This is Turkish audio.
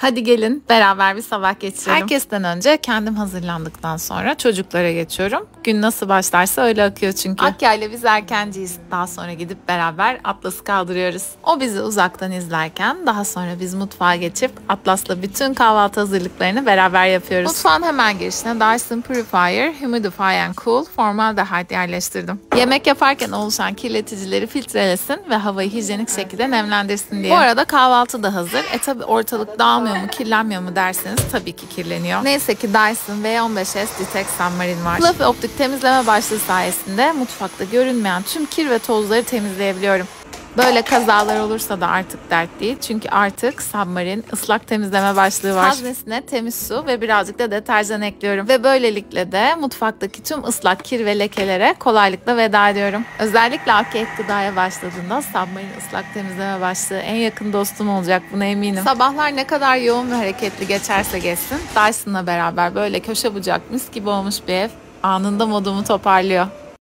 Hadi gelin beraber bir sabah geçirelim. Herkesten önce kendim hazırlandıktan sonra çocuklara geçiyorum. Gün nasıl başlarsa öyle akıyor çünkü. Akya ile biz erkenciyiz. Daha sonra gidip beraber Atlas'ı kaldırıyoruz. O bizi uzaktan izlerken daha sonra biz mutfağa geçip Atlas'la bütün kahvaltı hazırlıklarını beraber yapıyoruz. Mutfağın hemen girişine Dyson Purifier, Humidify and Cool formaldehyde yerleştirdim. Yemek yaparken oluşan kirleticileri filtrelesin ve havayı hijyenik şekilde nemlendirsin diye. Bu arada kahvaltı da hazır. Tabi ortalık dağılmıyor mu, kirlenmiyor mu derseniz tabii ki kirleniyor. Neyse ki Dyson V15s Submarine var. Fluffy Optik Temizleme Başlığı sayesinde mutfakta görünmeyen tüm kir ve tozları temizleyebiliyorum. Böyle kazalar olursa da artık dert değil. Çünkü artık Submarine ıslak temizleme başlığı var. Haznesine temiz su ve birazcık da deterjan ekliyorum. Ve böylelikle de mutfaktaki tüm ıslak kir ve lekelere kolaylıkla veda ediyorum. Özellikle Akya gıdaya başladığında Submarine ıslak temizleme başlığı en yakın dostum olacak, buna eminim. Sabahlar ne kadar yoğun ve hareketli geçerse geçsin, Dyson'la beraber böyle köşe bucak mis gibi olmuş bir ev anında modumu toparlıyor.